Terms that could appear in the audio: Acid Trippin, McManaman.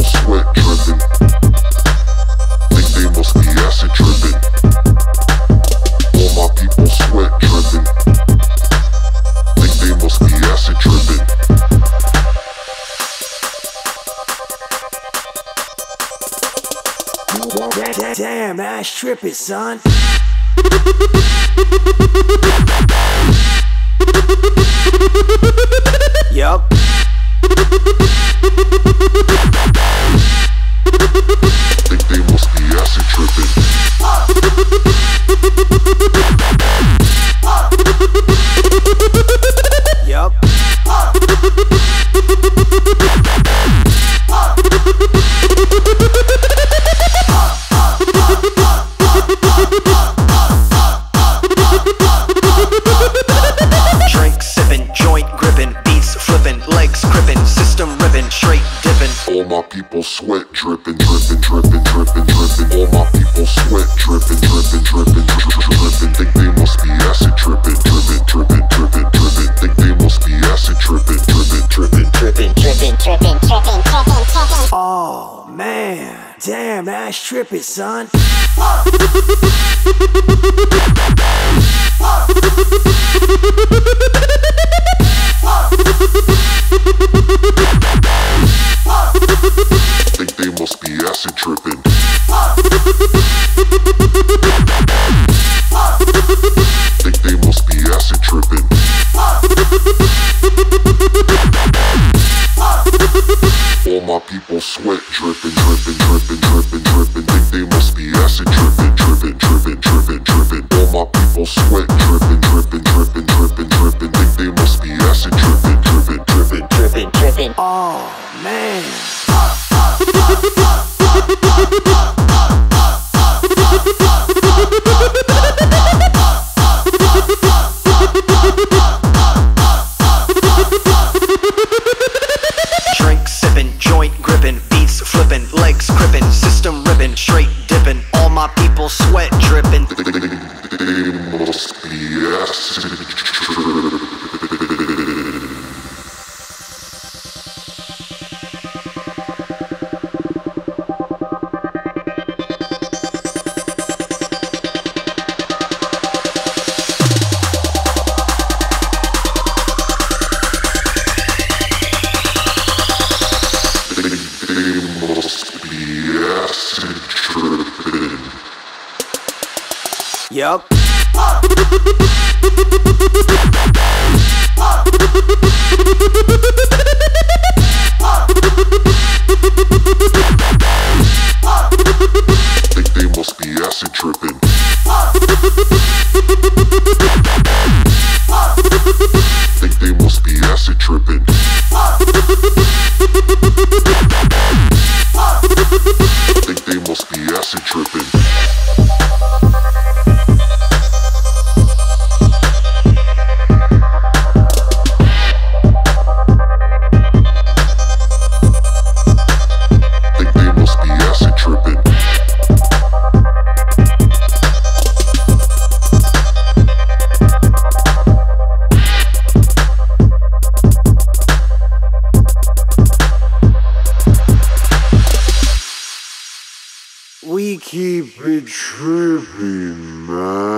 people sweat dripping. Think they must be acid tripping. All my people sweat dripping. Think they must be acid tripping. Damn, that's tripping, son. Yup. Think they must be acid tripping. Yup. Drink sippin', joint grippin', beats flippin', legs grippin', system rippin', straight dippin'. All my people sweat drippin', drippin', drippin', drippin', drippin'. All my people sweat drippin', drippin', drippin', drippin'. Think they must be acid trippin', drippin', drippin', drippin', drippin'. Think they must be acid trippin', drippin', drippin', drippin', drippin', drippin', drippin', drippin'. Oh man, damn, that's trippin', son. Think they must be acid tripping. Think they must be acid tripping. All my people sweat dripping, dripping, dripping, dripping, dripping. Think they must be acid tripping, dripping, dripping, dripping, dripping. All my people sweat dripping, dripping, dripping, dripping, dripping. Think they must be acid tripping, dripping, dripping, dripping, dripping. Oh man. Drink sippin', joint grippin', beats flippin', legs grippin', system rippin', straight dippin'. All my people sweat drippin'. They must be acid trippin'. Yup. Think they must be acid tripping. Think they must be acid tripping. Think they must be acid tripping. We keep it trippin', man.